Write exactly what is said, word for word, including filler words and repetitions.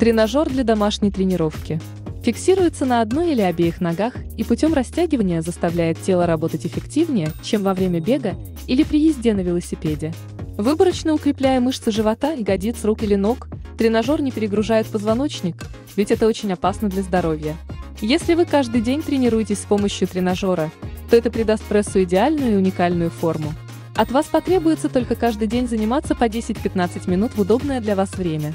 Тренажер для домашней тренировки. Фиксируется на одной или обеих ногах и путем растягивания заставляет тело работать эффективнее, чем во время бега или при езде на велосипеде. Выборочно укрепляя мышцы живота, ягодиц, рук или ног, тренажер не перегружает позвоночник, ведь это очень опасно для здоровья. Если вы каждый день тренируетесь с помощью тренажера, то это придаст прессу идеальную и уникальную форму. От вас потребуется только каждый день заниматься по десять-пятнадцать минут в удобное для вас время.